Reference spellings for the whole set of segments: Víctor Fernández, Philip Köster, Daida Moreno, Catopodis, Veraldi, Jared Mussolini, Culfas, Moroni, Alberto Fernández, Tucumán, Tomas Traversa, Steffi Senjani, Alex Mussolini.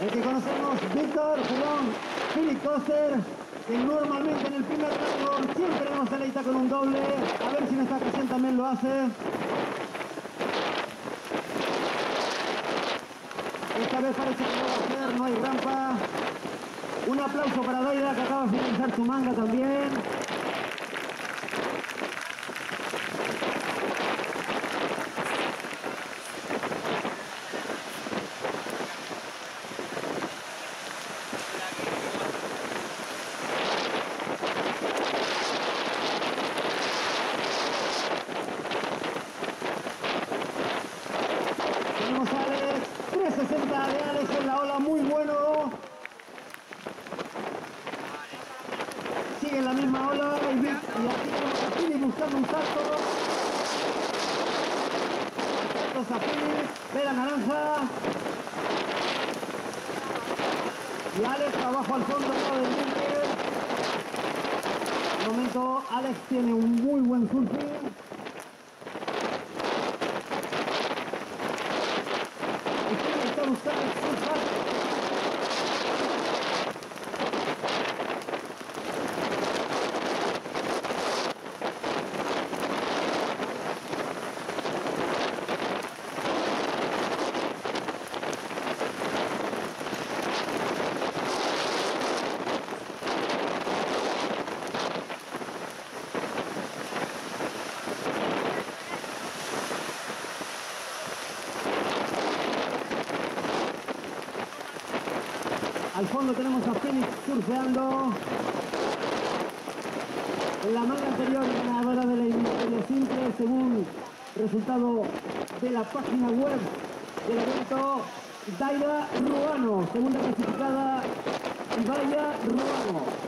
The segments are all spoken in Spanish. El que conocemos, Víctor, jugón, Philip Köster, que normalmente en el primer tango siempre vemos a Leita con un doble. A ver si en esta ocasión también lo hace. Esta vez parece que lo va a hacer, no hay rampa. Un aplauso para Daida, que acaba de finalizar su manga también. Tenemos a Alex, 360 de Alex en la ola, muy bueno. Sigue en la misma ola y aquí tenemos a Philip buscando un salto. Saltos a Philip, ve la naranja. Y Alex abajo al fondo, al lado del límite. De momento Alex tiene un muy buen surfing. Al fondo tenemos a Phoenix surfeando. En la manga anterior, ganadora de la simple, según resultado de la página web del evento, Daida Ruano, segunda clasificada, Daida Ruano.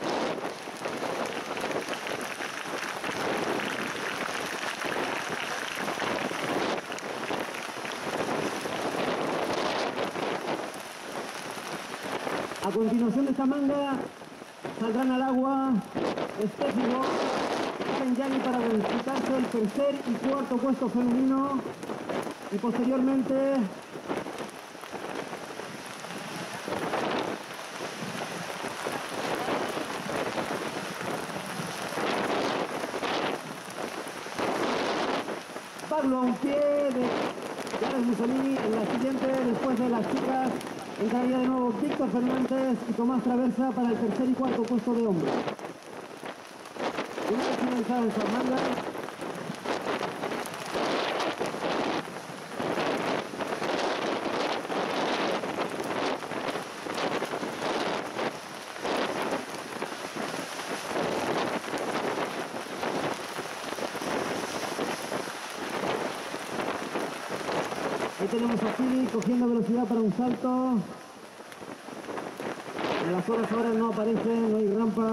A continuación de esta manga saldrán al agua Steffi Senjani para disputarse el tercer y cuarto puesto femenino y posteriormente Pablo Auntie de Jared Mussolini en la siguiente después de las chicas. Entraría de nuevo Víctor Fernández y Tomas Traversa para el tercer y cuarto puesto de hombres. Una vez finalizada esta manga, ahí tenemos a Philip cogiendo velocidad para un salto. En las horas ahora no aparece, no hay rampa.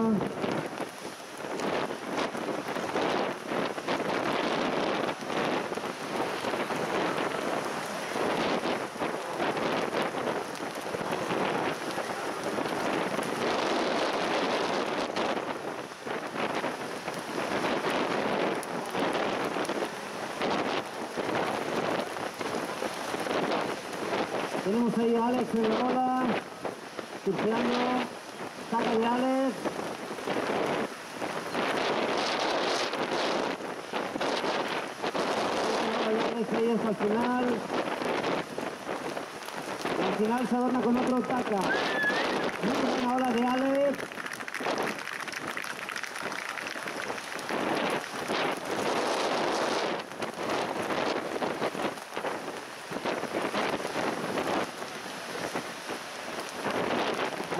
Tenemos ahí a Alex en la bola, surfeando, saca de Alex. Alex ahí hasta el final. Al final se adorna con otro taca. Muy buena ola de Alex.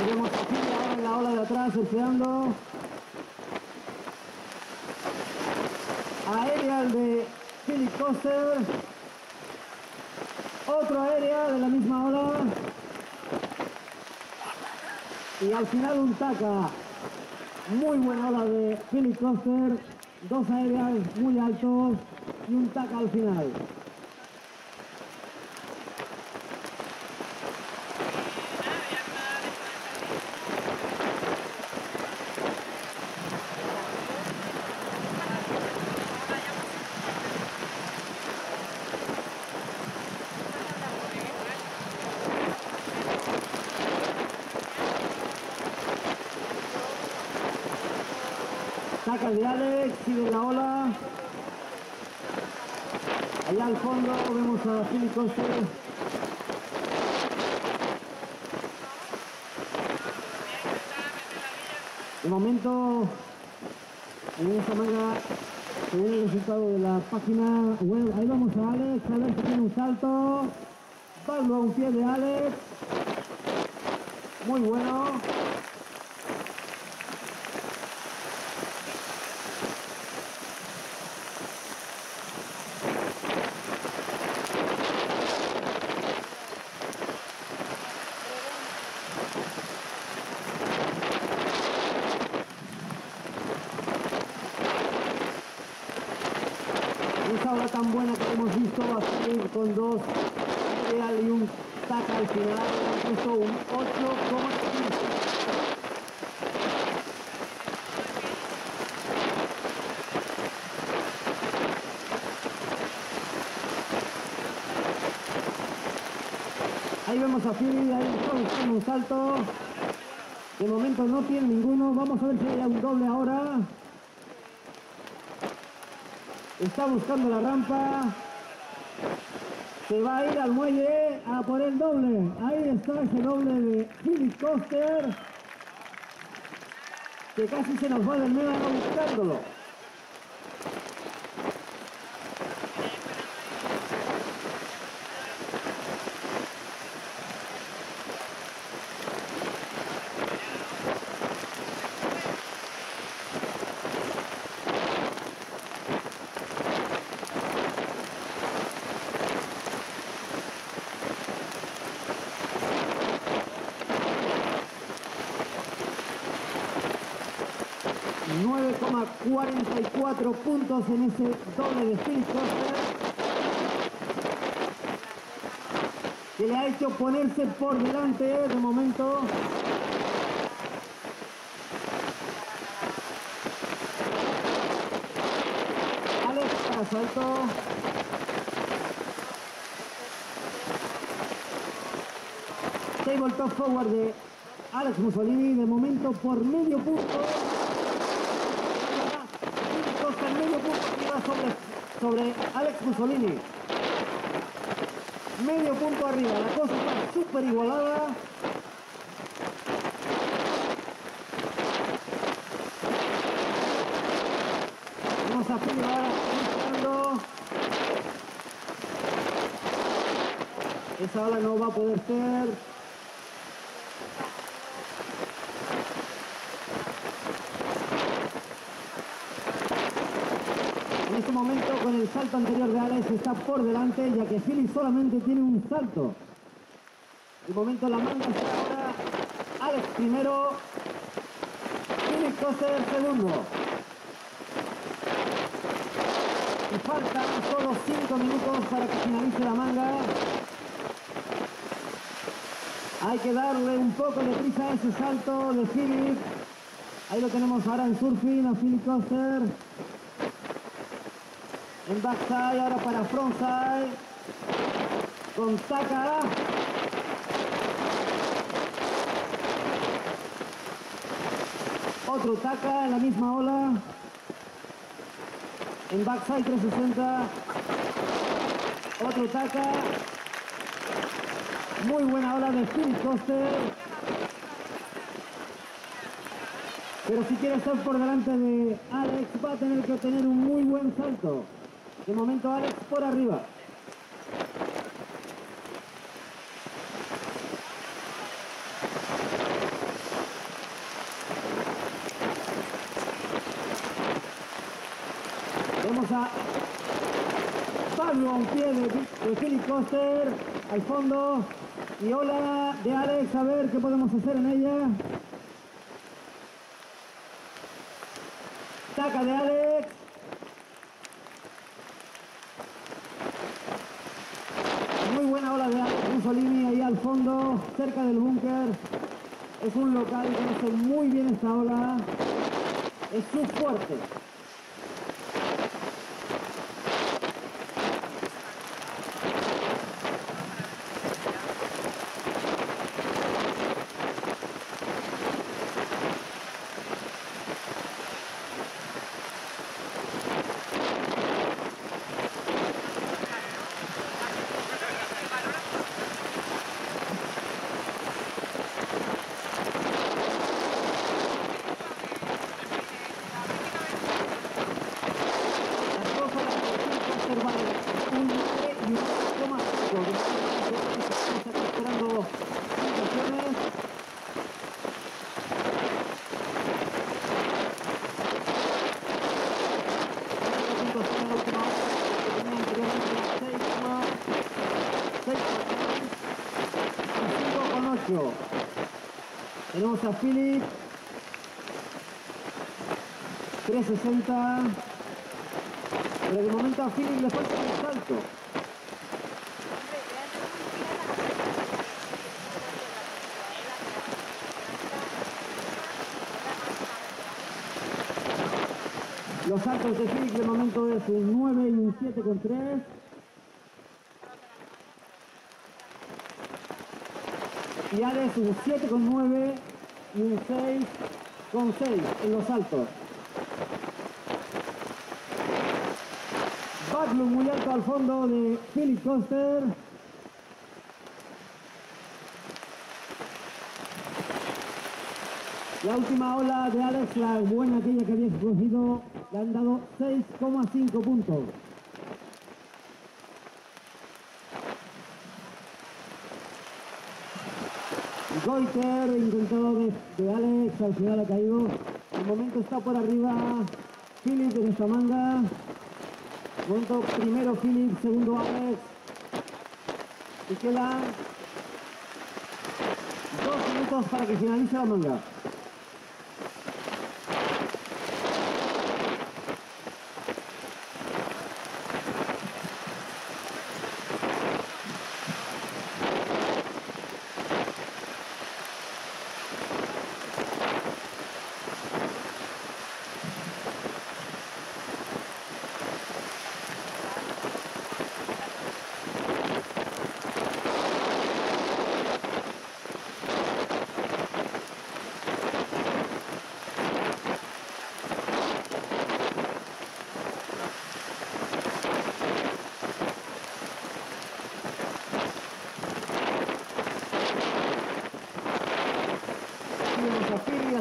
Vemos a Philip ahora en la ola de atrás, surfeando. Aérea de Philip Köster. Otro aérea de la misma ola. Y al final un taca. Muy buena ola de Philip Köster. Dos aéreas muy altos y un taca al final. saca el de Alex, sigue la ola. Allá al fondo vemos a Philip Köster. De momento, en esta manera, se viene el resultado de la página web. Ahí vamos a Alex. Alex tiene un salto. Pablo a un pie de Alex. Muy bueno. Tan buena que hemos visto así, con dos real y un taca al final, puso un 8,5. Ahí vemos a Philip, ahí con un salto. De momento no tiene ninguno. Vamos a ver si hay un doble ahora. Está buscando la rampa. Se va a ir al muelle a por el doble. Ahí está ese doble de Philip Köster, que casi se nos va del medio buscándolo. Cuatro puntos en ese doble de Philip Köster, que le ha hecho ponerse por delante de momento. Alex para salto. Table top forward de Alex Mussolini, de momento por medio punto. Sobre Alex Mussolini, medio punto arriba. La cosa está súper igualada. Vamos a privar buscando. Esa ola no va a poder ser. En este momento, con el salto anterior de Alex, está por delante, ya que Philip solamente tiene un salto. De momento la manga está ahora. Alex primero, Philip Köster segundo. Y faltan solo 5 minutos para que finalice la manga. Hay que darle un poco de prisa a ese salto de Philip. Ahí lo tenemos ahora en surfing a Philip Köster. En backside, ahora para frontside, con taca. Otro taca en la misma ola. En backside 360. Otro taca. Muy buena ola de Philip Köster. Pero si quiere estar por delante de Alex, va a tener que obtener un muy buen salto. De momento Alex por arriba. Vemos a Pablo a un pie de Philip Köster al fondo. Y ola de Alex, a ver qué podemos hacer en ella. Taca de Alex. Mussolini ahí al fondo, cerca del búnker. Es un local que conoce muy bien esta ola. Es su fuerte. Sergio. Tenemos a Philip. 360. Pero de momento a Philip le falta un salto. Los saltos de Philip de momento es un 9 y un 7,3. Y ahora es un 7,9 y un 6,6 en los saltos. Backloop muy alto al fondo de Philip Köster. La última ola de Alex, la buena aquella que había escogido, le han dado 6,5 puntos. Goiter, intentado de Alex, al final ha caído. De momento está por arriba Philip en esta manga. De momento primero Philip, segundo Alex. Y quedan 2 minutos para que finalice la manga.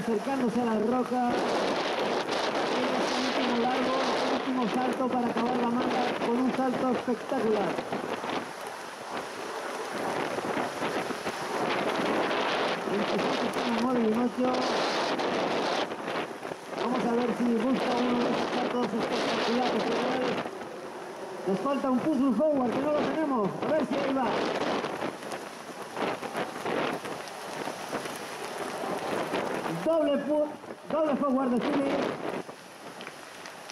Acercándose a la roca, el último largo, el último salto para acabar la manga con un salto espectacular. Vamos a ver si busca uno de esos saltos espectaculares. Nos falta un puzzle forward que no lo tenemos, a ver si ahí va. Doble forward de Philip.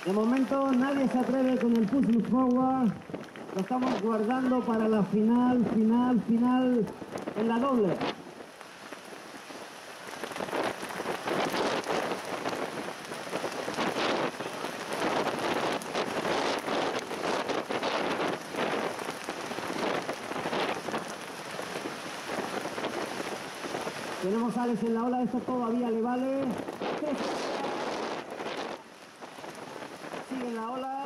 De momento nadie se atreve con el push forward. Lo estamos guardando para la final en la doble. Tenemos a Alex en la ola, esto todavía le vale. Sigue en la ola.